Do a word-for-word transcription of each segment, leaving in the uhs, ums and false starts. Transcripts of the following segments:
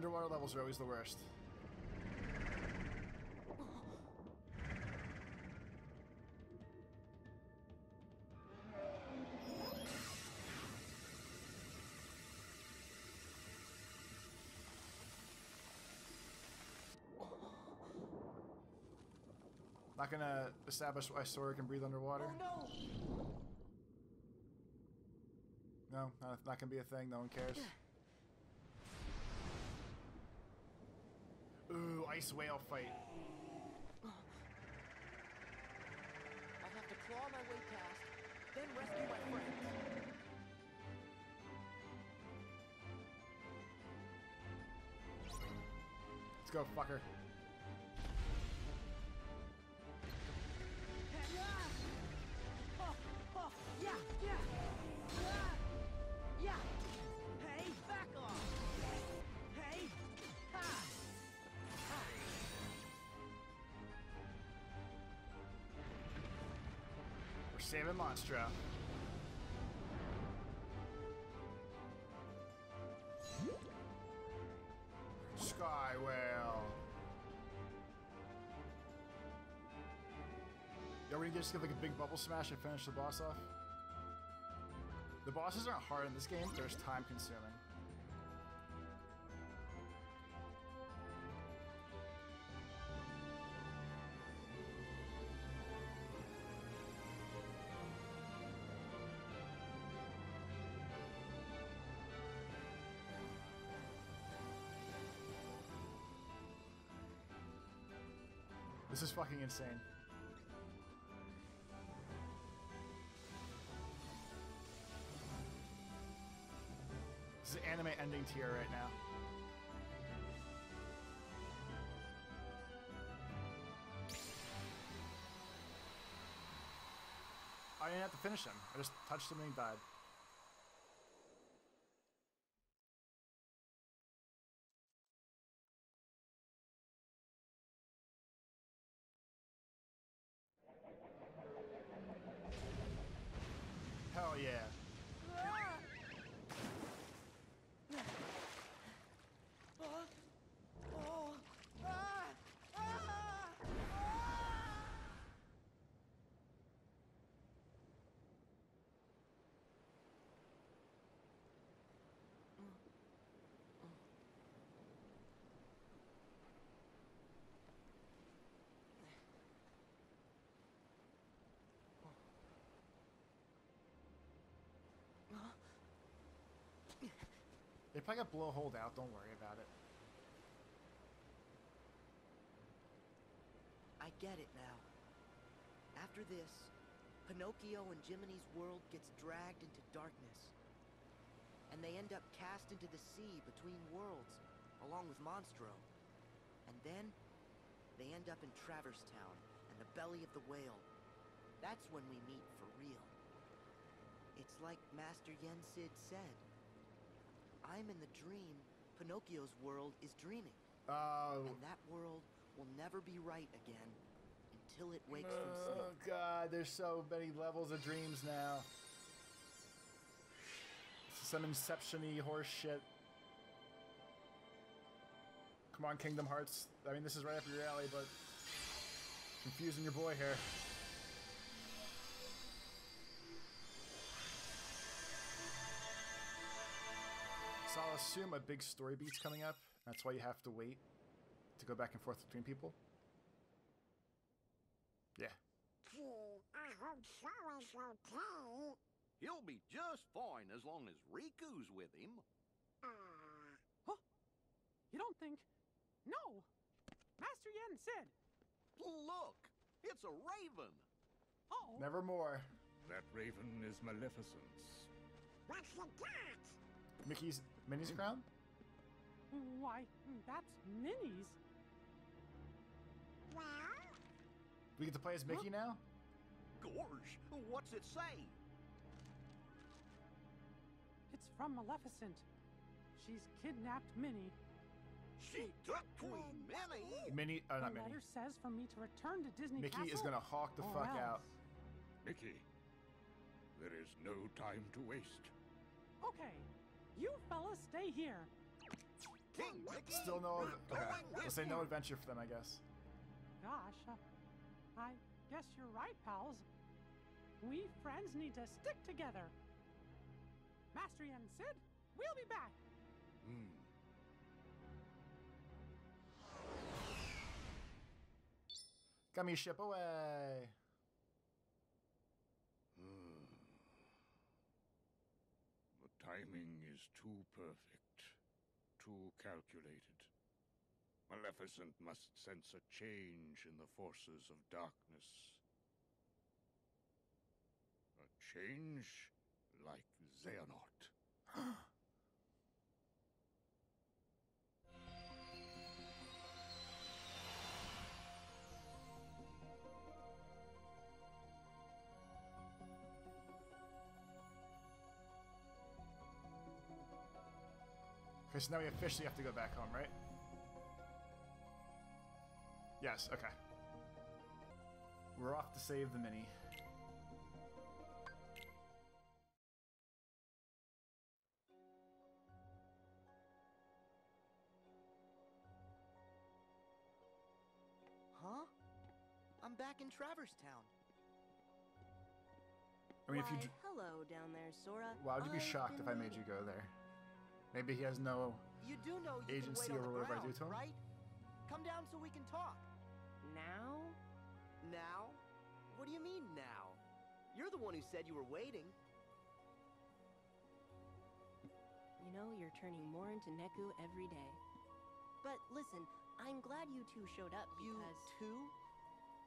underwater levels are always the worst. Not gonna establish why Sora can breathe underwater. Oh, no, no, not, not gonna be a thing. No one cares. Ooh, ice whale fight. I have to claw my way past, then rescue my friends. Let's go, fucker. Yeah, yeah, ah, yeah. Hey, back off. Hey, ha, ha. We're saving Monstro. Sky whale. Yo, we just give like a big bubble smash and finish the boss off. The bosses aren't hard in this game, they're just time consuming. This is fucking insane. This is anime ending tier right now. I didn't have to finish him. I just touched him and he died. Hell yeah. They probably got blowholed out, don't worry about it. I get it now. After this, Pinocchio and Jiminy's world gets dragged into darkness. And they end up cast into the sea between worlds, along with Monstro. And then, they end up in Traverse Town and the belly of the whale. That's when we meet for real. It's like Master Yen Sid said. I'm in the dream, Pinocchio's world is dreaming. Oh. And that world will never be right again until it wakes oh, from sleep. Oh god, there's so many levels of dreams now. Some Inception-y horse shit. Come on, Kingdom Hearts. I mean, this is right up your alley, but confusing your boy here. So I'll assume a big story beat's coming up. That's why you have to wait to go back and forth between people. Yeah. Gee, I hope Sora's okay. He'll be just fine as long as Riku's with him. Uh. Huh? You don't think? No. Master Yen said. Look, it's a raven. Oh. Nevermore. That raven is Maleficent's. What's it got? Mickey's Minnie's crown? Why, that's Minnie's. Well? We get to play as Mickey huh? now? Gorge, what's it say? It's from Maleficent. She's kidnapped Minnie. She took Queen Minnie? Minnie, oh, not Minnie. The letter says for me to return to Disney Mickey Castle. Mickey is gonna hawk the fuck else. out. Mickey, there is no time to waste. Okay. You fellas stay here. King Mickey, still no. Okay. We'll say no adventure for them, I guess. Gosh, uh, I guess you're right, pals. We friends need to stick together. Master Yen Sid, we'll be back. Hmm. Gummy ship away. Hmm. The timing is too perfect, too calculated. Maleficent must sense a change in the forces of darkness. A change like Xehanort. Okay, so now we officially have to go back home, right? Yes, okay. We're off to save the Minnie. Huh? I'm back in Traverse Town. I mean, Why, if you... hello down there, Sora. Why would you be shocked if I made you go there? Maybe he has no you do know you agency over whatever ground, I do to him. Right? Come down so we can talk. Now? Now? What do you mean now? You're the one who said you were waiting. You know, you're turning more into Neku every day. But listen, I'm glad you two showed up because... You two?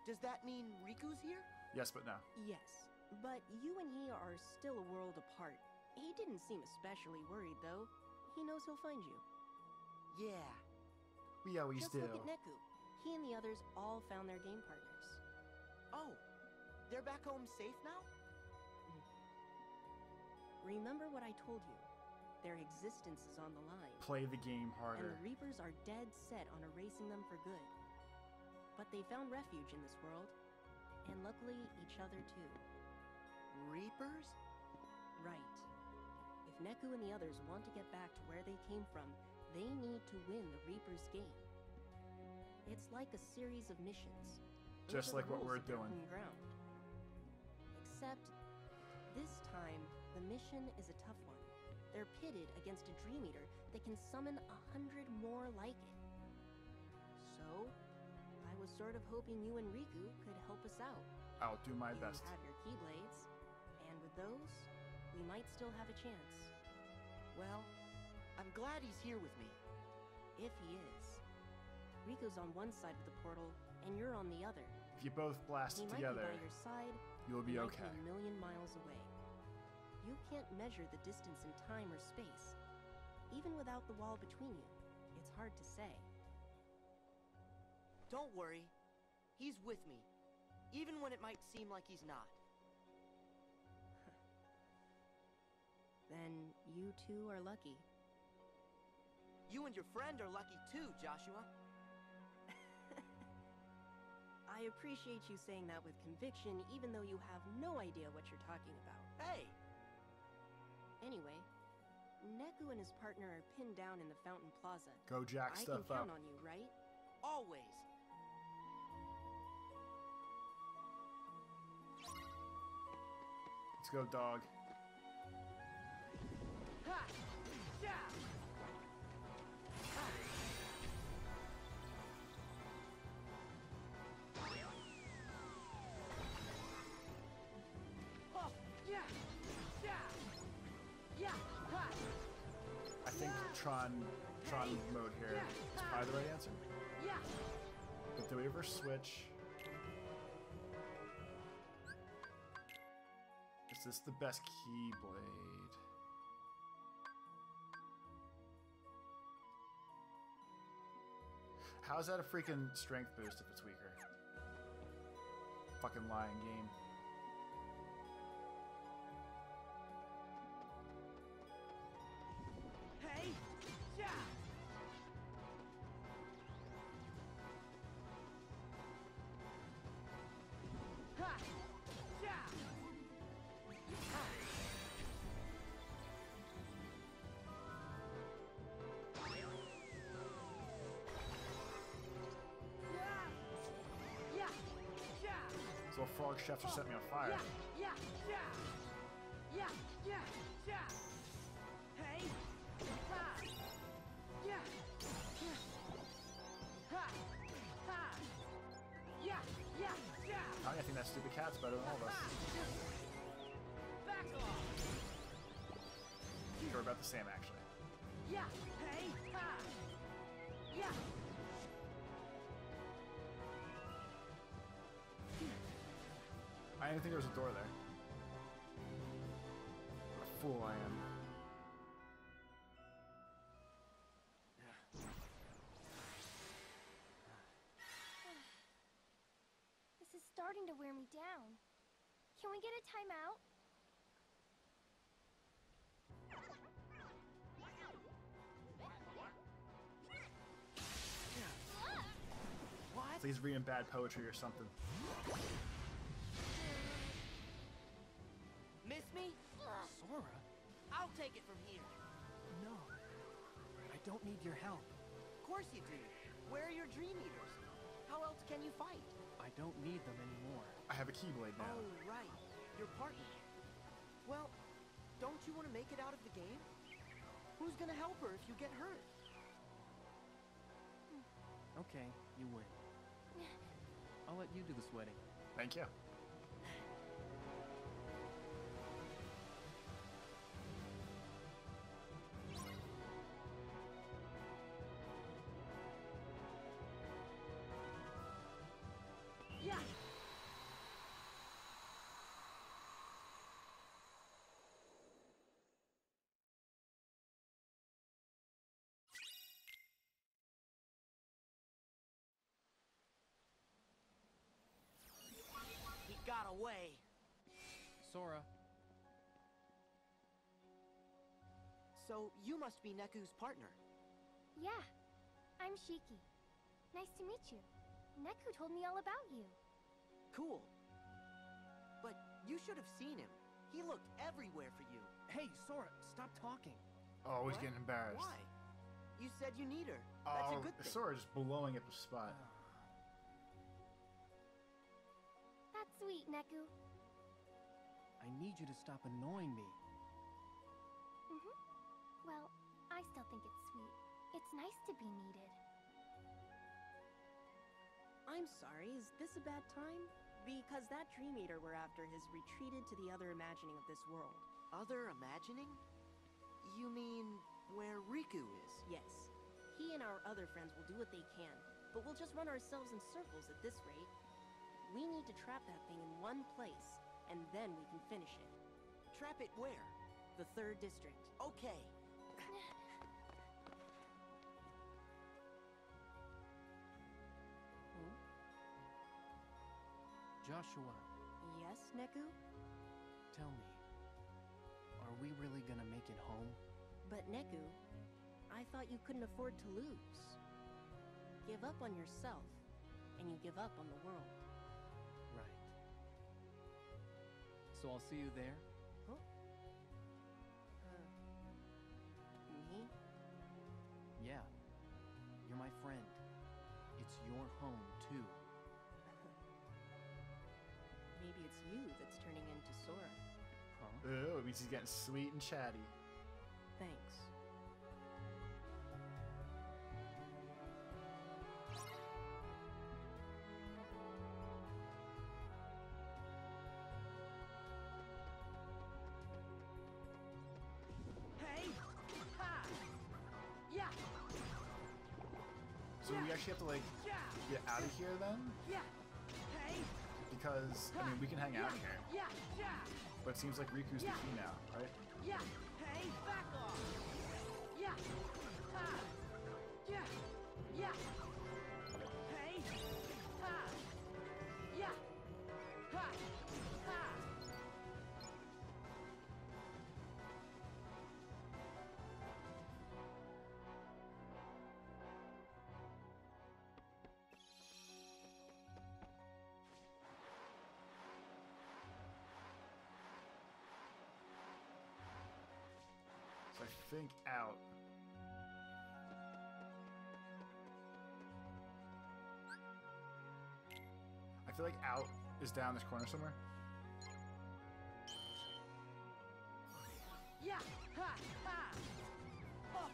Does that mean Riku's here? Yes, but no. Yes, but you and he are still a world apart. He didn't seem especially worried, though. He knows he'll find you. Yeah. We always Just do. Just look at Neku. He and the others all found their game partners. Oh, they're back home safe now? Mm. Remember what I told you. Their existence is on the line. Play the game harder. And the Reapers are dead set on erasing them for good. But they found refuge in this world. And luckily, each other too. Reapers? Right. If Neku and the others want to get back to where they came from, they need to win the Reaper's game. It's like a series of missions. Just like what we're doing. Except, this time, the mission is a tough one. They're pitted against a Dream Eater that can summon a hundred more like it. So, I was sort of hoping you and Riku could help us out. I'll do my best. You have your Keyblades, and with those... we might still have a chance. Well, I'm glad he's here with me. If he is. Riku's on one side of the portal, and you're on the other. If you both blast he together, might be by your side, you'll be okay. Be a million miles away. You can't measure the distance in time or space. Even without the wall between you, it's hard to say. Don't worry. He's with me. Even when it might seem like he's not. Then you two are lucky. You and your friend are lucky too, Joshua. I appreciate you saying that with conviction, even though you have no idea what you're talking about. Hey! Anyway, Neku and his partner are pinned down in the Fountain Plaza. Go jack stuff up. I can count on you, right? Always! Let's go, dog. Ha! Yeah! Ha! Oh, yeah! Yeah! Yeah! Ha! I think Tron Tron hey. mode here yeah. is probably the right answer. Yeah. But do we ever switch? Is this the best Keyblade? How's that a freaking strength boost if it's weaker? Fucking lying game. Hey! Yeah! Ha! Yeah! Ha! frog chefs are setting me on fire. Yeah, yeah, yeah, yeah, yeah, yeah. Hey, ha, yeah, yeah, ha, ha, yeah, yeah, yeah. I think that stupid cat's better than all of us. Back off. They're about the same, actually. Yeah, hey, ha, yeah. I didn't think there was a door there. What a fool I am. This is starting to wear me down. Can we get a timeout? What? Please read in bad poetry or something. Miss me? Sora? I'll take it from here. No. I don't need your help. Of course you do. Where are your Dream Eaters? How else can you fight? I don't need them anymore. I have a Keyblade now. Oh, right. Your partner. Well, don't you want to make it out of the game? Who's going to help her if you get hurt? Okay, you win. I'll let you do the sweating. Thank you. Got away. Sora. So you must be Neku's partner. Yeah, I'm Shiki. Nice to meet you. Neku told me all about you. Cool. But you should have seen him. He looked everywhere for you. Hey, Sora, stop talking. Oh, he's getting embarrassed. Why? You said you need her. That's oh, a good thing. Sora's blowing up the spot. Uh. Sweet, Neku. I need you to stop annoying me. Mm-hmm. Well, I still think it's sweet. It's nice to be needed. I'm sorry, is this a bad time? Because that Dream Eater we're after has retreated to the other imagining of this world. Other imagining? You mean where Riku is? Yes. He and our other friends will do what they can, but we'll just run ourselves in circles at this rate. We need to trap that thing in one place, and then we can finish it. Trap it where? The third district. Okay. Hmm? Joshua. Yes, Neku? Tell me, are we really gonna make it home? But Neku, I thought you couldn't afford to lose. Give up on yourself, and you give up on the world. Right. So I'll see you there? Huh? Uh, me? Yeah. You're my friend. It's your home, too. Maybe it's you that's turning into Sora. Huh? Ooh, it means he's getting sweet and chatty. Thanks. We have to like get out of here then, because I mean we can hang out here, but it seems like Riku's the key now, right? Yeah, hey, back off. Yeah, yeah, yeah, hey, yeah, I think out. I feel like out is down this corner somewhere. Yeah. Ha. Ha. Up.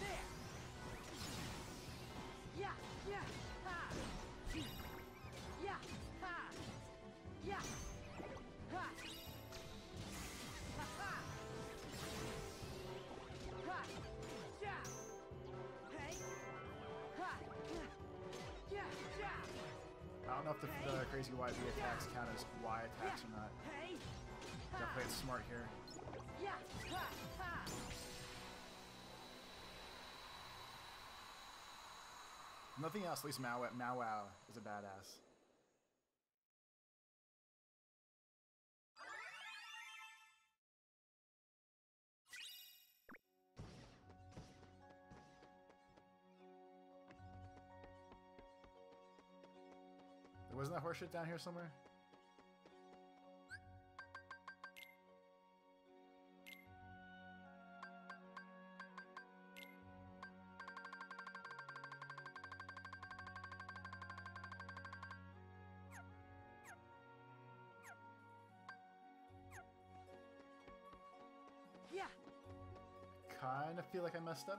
There. Yeah. Yeah. Ha. Yeah. Ha. Yeah. Ha. Ha. Ha. Ha. Yeah. Hey. Ha. Yeah. Yeah. I don't know if the, hey. the crazy Y B attacks count as Y attacks yeah. or not. Hey. Gotta play it smart here. Yeah. Ha. Ha. Nothing else, at least Mao Wow is a badass. There wasn't that horseshit down here somewhere? I feel like I messed up.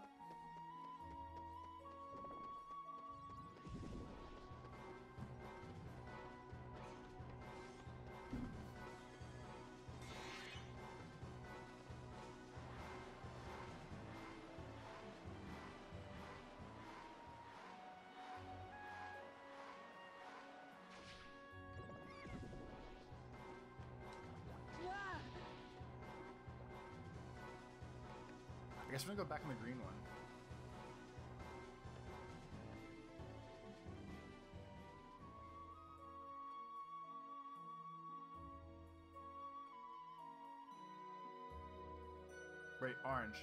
I guess we're gonna go back on the green one. Wait, orange.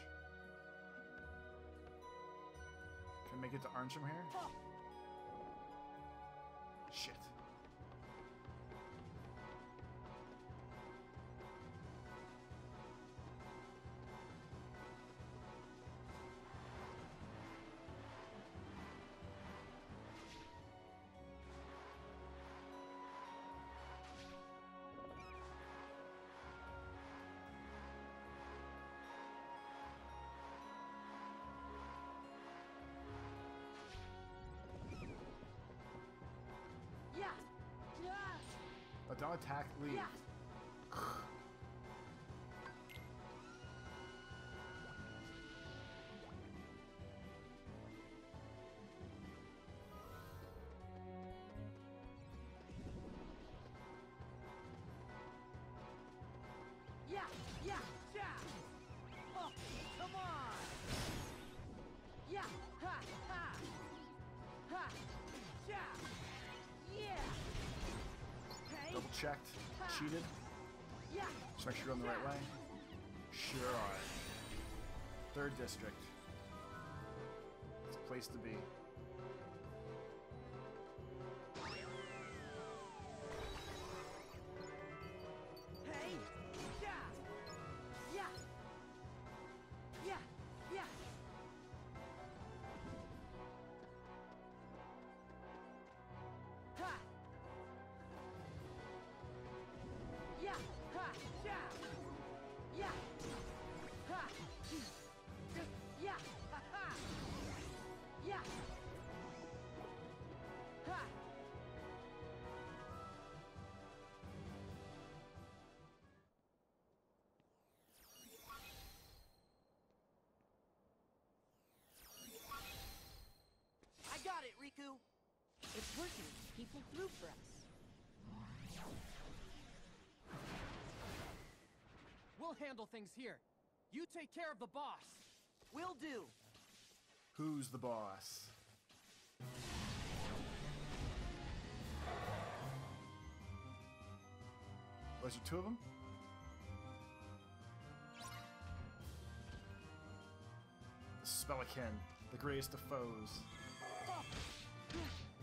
Can I make it to orange from here? Oh. Shit. Don't attack, leave. Yeah. Yeah, yeah, yeah. Oh, come on. Yeah, ha, ha, ha, yeah, yeah. Double checked, cheated. Just make sure you're on the right way. Sure are. Third district. It's a place to be. Hey! Yeah! Yeah! Yeah! Yeah! Ha! Yeah, ha, yeah, yeah, ha, yeah, ha, ha, yeah, ha. I got it, Riku. It's working. He pulled through for us. We'll handle things here. You take care of the boss. Will do. Who's the boss? Was there two of them? The Spelican, the greatest of foes. Oh.